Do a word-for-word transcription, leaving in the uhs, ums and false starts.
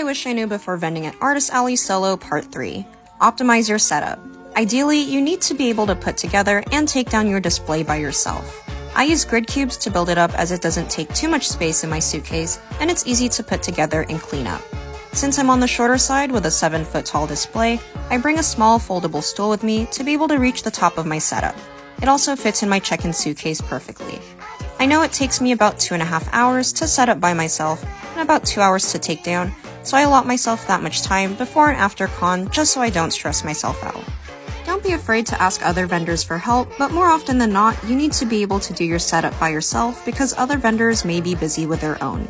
I wish I knew before vending at Artist Alley Solo Part three. Optimize your setup. Ideally, you need to be able to put together and take down your display by yourself. I use grid cubes to build it up as it doesn't take too much space in my suitcase, and it's easy to put together and clean up. Since I'm on the shorter side with a seven foot tall display, I bring a small foldable stool with me to be able to reach the top of my setup. It also fits in my check-in suitcase perfectly. I know it takes me about two and a half hours to set up by myself and about two hours to take down, so I allot myself that much time before and after con just so I don't stress myself out. Don't be afraid to ask other vendors for help, but more often than not, you need to be able to do your setup by yourself because other vendors may be busy with their own.